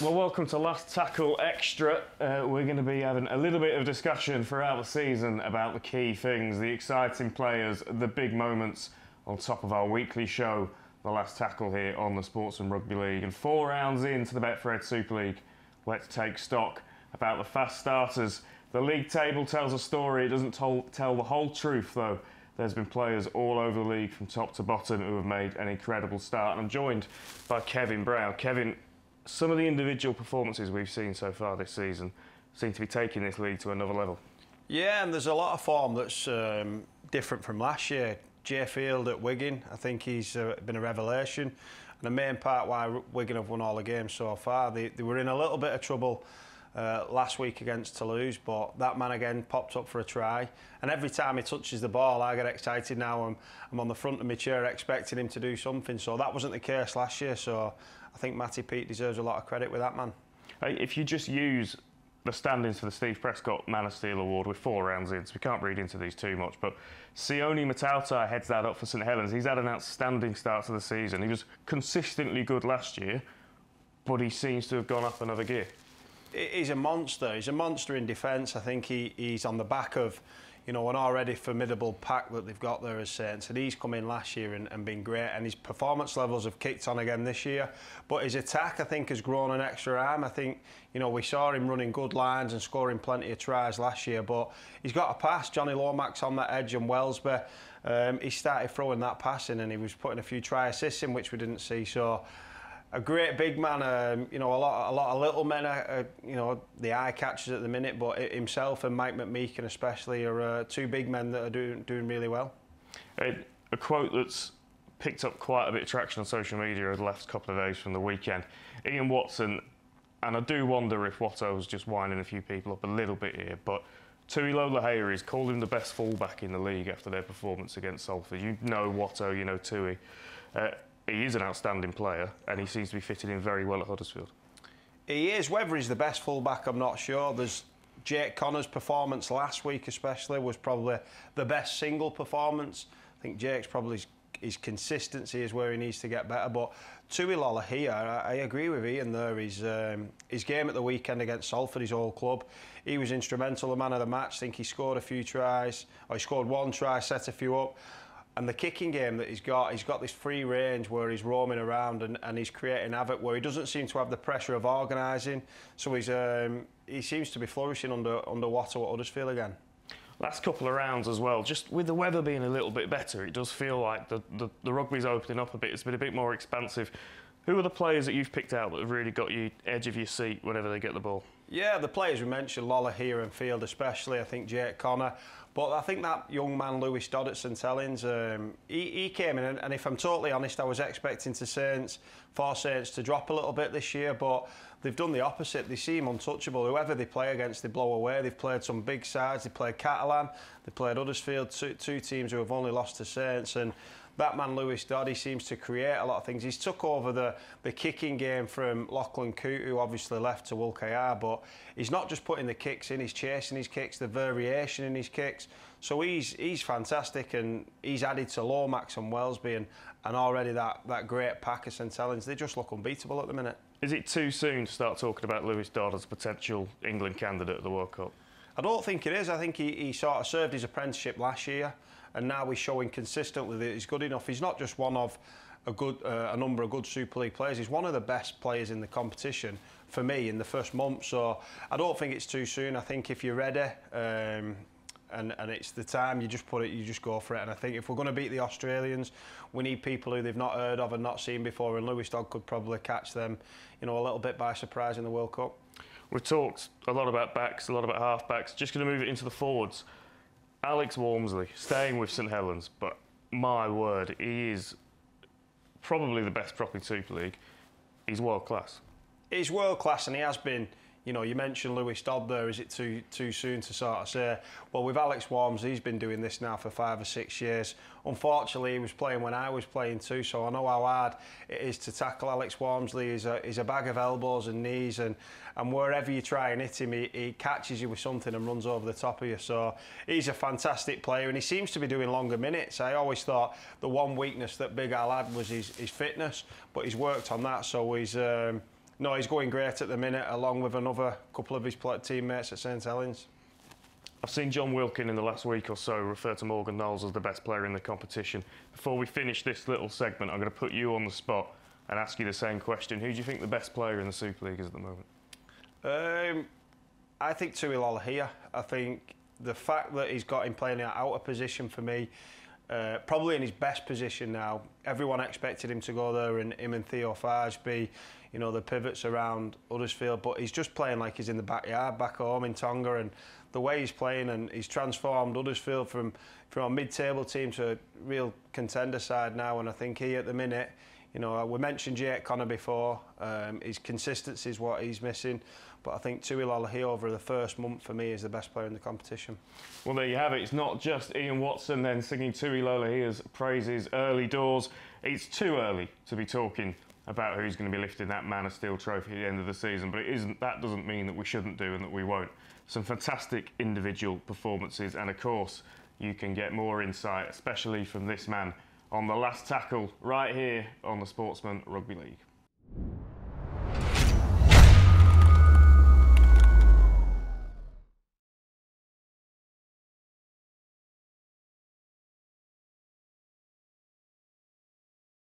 Well, welcome to Last Tackle Extra. We're going to be having a little bit of discussion throughout the season about the key things, the exciting players, the big moments, on top of our weekly show, The Last Tackle, here on the Sports and Rugby League. And 4 rounds into the Betfred Super League, let's take stock about the fast starters. The league table tells a story. It doesn't tell the whole truth, though. There's been players all over the league from top to bottom who have made an incredible start. And I'm joined by Kevin Brown. Kevin, some of the individual performances we've seen so far this season seem to be taking this league to another level. Yeah, and there's a lot of form that's different from last year. Jay Field at Wigan, I think he's been a revelation. And the main part why Wigan have won all the games so far, they were in a little bit of trouble last week against Toulouse, but that man again popped up for a try. And every time he touches the ball, I get excited now. I'm on the front of my chair expecting him to do something. So that wasn't the case last year. So I think Matty Peet deserves a lot of credit with that man. If you just use the standings for the Steve Prescott Man of Steel award with 4 rounds in, so we can't read into these too much, but Sione Mata'utia heads that up for St Helens. He's had an outstanding start to the season. He was consistently good last year, but he seems to have gone up another gear. He's a monster. He's a monster in defence. I think he's on the back of, you know, an already formidable pack that they've got there as Saints. And he's come in last year and been great. And his performance levels have kicked on again this year. But his attack, I think, has grown an extra arm. I think, you know, we saw him running good lines and scoring plenty of tries last year. But he's got a pass. Jonny Lomax on that edge and Wellsbury. He started throwing that pass in and he was putting a few try assists in, which we didn't see. So a great big man, you know, a lot of little men are, you know, the eye catchers at the minute, but himself and Mike McMeeken especially are 2 big men that are doing really well. A quote that's picked up quite a bit of traction on social media over the last couple of days from the weekend. Ian Watson, and I do wonder if Watto's just winding a few people up a little bit here, but Tui Lolohea is called him the best fullback in the league after their performance against Salford. You know Watto, you know Tui. He is an outstanding player and he seems to be fitting in very well at Huddersfield. He is. Whether he's the best fullback, I'm not sure. There's Jake Connor's performance last week especially was probably the best single performance. I think Jake's probably, his consistency is where he needs to get better. But Tui Lolohea, I agree with Ian there. His game at the weekend against Salford, his old club, he was instrumental, the man of the match. I think he scored a few tries, or he scored 1 try, set a few up. And the kicking game that he's got this free range where he's roaming around and he's creating havoc where he doesn't seem to have the pressure of organising. So he's, he seems to be flourishing under Watto at Huddersfield again. Last couple of rounds as well, just with the weather being a little bit better, it does feel like the rugby's opening up a bit. It's been a bit more expansive. Who are the players that you've picked out that have really got you edge of your seat whenever they get the ball? Yeah, the players we mentioned, Lolohea and Field especially, I think Jake Connor. But I think that young man, Lewis Dodd at St Helens, he came in, and if I'm totally honest, I was expecting for Saints to drop a little bit this year, but they've done the opposite. They seem untouchable. Whoever they play against, they blow away. They've played some big sides. They played Catalan, they played Huddersfield, two teams who have only lost to Saints. And that man, Lewis Dodd, he seems to create a lot of things. He's took over the kicking game from Lachlan Coote, who obviously left to Lolohea, but he's not just putting the kicks in, he's chasing his kicks, the variation in his kicks. So he's fantastic, and he's added to Lomax and Wellsbury, and already that great pack of St Helens. They just look unbeatable at the minute. Is it too soon to start talking about Lewis Dodd as a potential England candidate at the World Cup? I don't think it is. I think he sort of served his apprenticeship last year, and now he's showing consistently that he's good enough. He's not just one of a number of good Super League players. He's one of the best players in the competition, for me, in the first month. So I don't think it's too soon. I think if you're ready and it's the time, you just put it, you just go for it. And I think if we're going to beat the Australians, we need people who they've not heard of and not seen before. And Lewis Dodd could probably catch them, you know, a little bit by surprise in the World Cup. We've talked a lot about backs, a lot about half-backs. Just going to move it into the forwards. Alex Walmsley, staying with St Helens, but my word, he is probably the best prop in Super League. He's world-class. He's world-class, and he has been. You know, you mentioned Lewis Dodd there. Is it too soon to sort of say? Well, with Alex Walmsley, he's been doing this now for 5 or 6 years. Unfortunately, he was playing when I was playing too, so I know how hard it is to tackle Alex Walmsley. He's a bag of elbows and knees, and wherever you try and hit him, he catches you with something and runs over the top of you. So he's a fantastic player, and he seems to be doing longer minutes. I always thought the one weakness that Big Al had was his fitness, but he's worked on that, so he's No, he's going great at the minute, along with another couple of his teammates at St Helens. I've seen John Wilkin in the last week or so refer to Morgan Knowles as the best player in the competition. Before we finish this little segment, I'm going to put you on the spot and ask you the same question. Who do you think the best player in the Super League is at the moment? I think Tui Lolohea. I think the fact that he's got him playing out of position for me, probably in his best position now. Everyone expected him to go there and him and Theo Farge be, you know, the pivots around Huddersfield, but he's just playing like he's in the backyard back home in Tonga, and the way he's playing, and he's transformed Huddersfield from a mid-table team to a real contender side now. And I think he, at the minute, you know, we mentioned Jake Connor before, his consistency is what he's missing, but I think Tui Lolohea over the first month for me is the best player in the competition. Well, there you have it. It's not just Ian Watson then singing Tui Lolohea's praises early doors. It's too early to be talking about who's going to be lifting that Man of Steel trophy at the end of the season, but it isn't, that doesn't mean that we shouldn't do and that we won't. Some fantastic individual performances, and of course you can get more insight, especially from this man, on the last tackle right here on the Sportsman Rugby League.